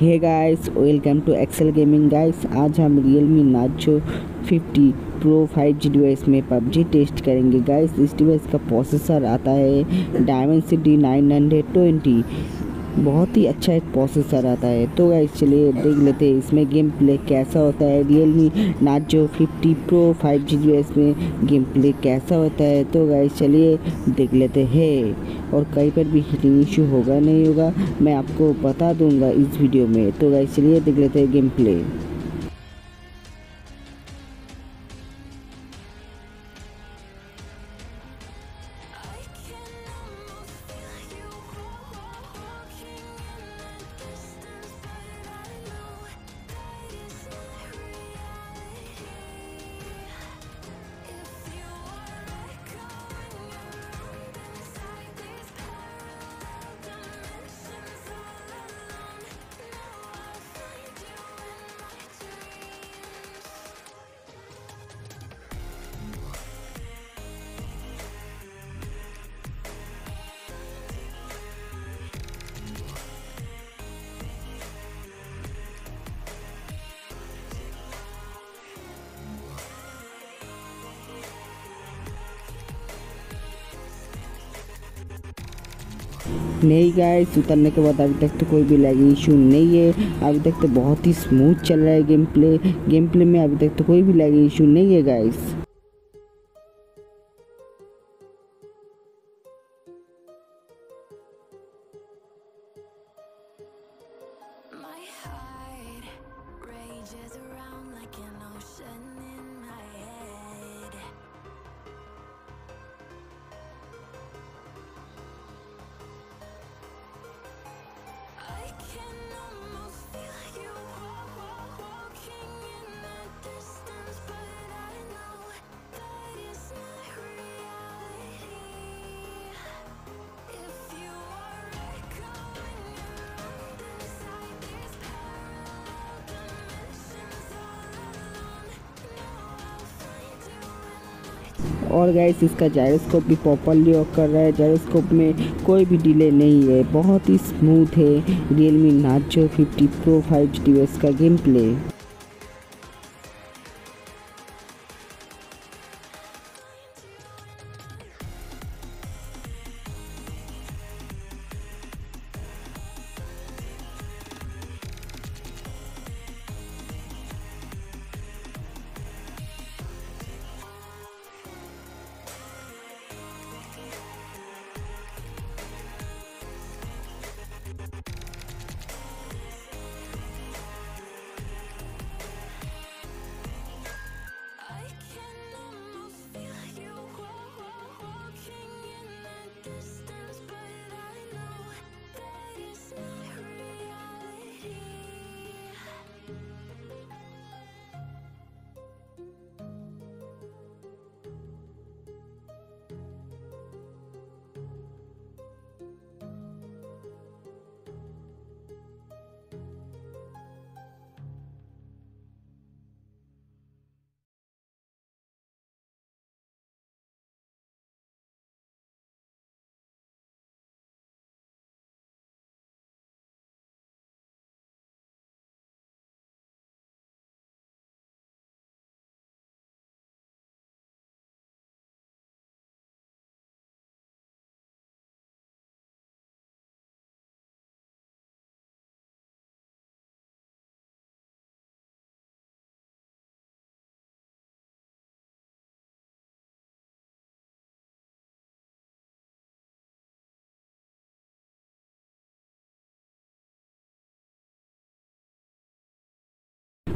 Hey guys, welcome to Excel gaming. Guys, आज हम Realme Narzo 50 Pro 5G device में PUBG test करेंगे। Guys, इस डिवाइस का प्रोसेसर आता है डायमेंसिटी 920, बहुत ही अच्छा एक प्रोसेसर आता है। तो गाइस, चलिए देख लेते हैं इसमें गेम प्ले कैसा होता है। Realme Narzo 50 Pro 5G device में गेम प्ले कैसा होता है, तो गाइस चलिए देख लेते हैं। और कहीं पर भी हीटिंग इशू होगा नहीं होगा, मैं आपको बता दूंगा इस वीडियो में। तो गाइस चलिए देख लेते हैं गेम प्ले। नहीं गाइस, उतरने के बाद अभी तक तो कोई भी लैगिंग इशू नहीं है। अभी तक तो बहुत ही स्मूथ चल रहा है गेम प्ले। गेम प्ले में अभी तक तो कोई भी लैगिंग इशू नहीं है गाइस। और गाइस, इसका जायरोस्कोप भी प्रॉपरली वर्क कर रहा है। जायरोस्कोप में कोई भी डिले नहीं है, बहुत ही स्मूथ है Realme Narzo 50 Pro 5G device का गेम प्ले।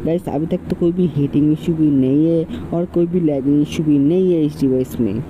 गाइस, अभी तक तो कोई भी हीटिंग इशू भी नहीं है और कोई भी लैगिंग इशू भी नहीं है इस डिवाइस में।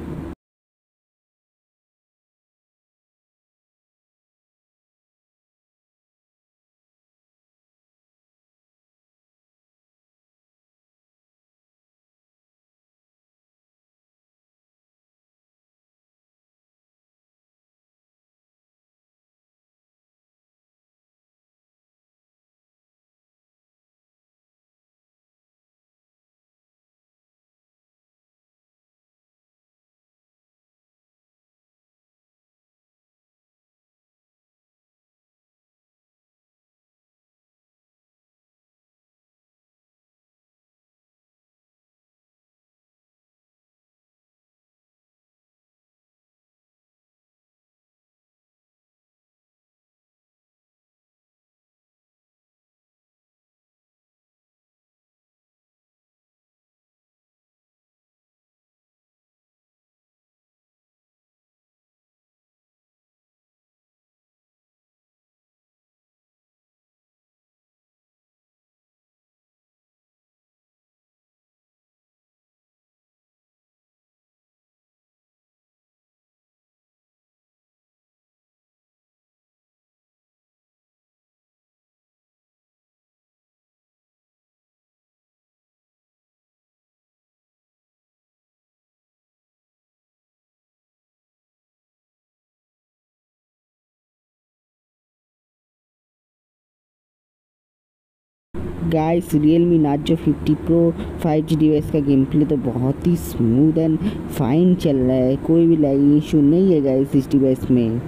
Guys Realme Narzo 50 pro 5G device का गेम प्ले तो बहुत ही स्मूथ एंड फाइन चल रहा है, कोई भी लैग इशू नहीं है गाइस इस डिवाइस में।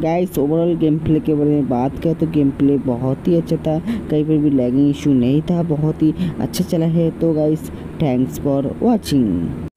गाइस ओवरऑल गेम प्ले के बारे में बात करें तो गेम प्ले बहुत ही अच्छा था, कहीं पर भी लैगिंग इशू नहीं था, बहुत ही अच्छा चला है। तो गाइस थैंक्स फॉर वॉचिंग।